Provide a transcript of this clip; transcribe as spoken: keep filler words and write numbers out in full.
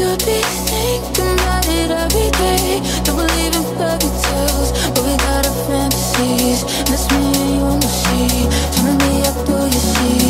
should be thinking about it every day. Don't believe in fairy tales, but we got our fantasies. Miss me and you on the sea, turn me up, do you see?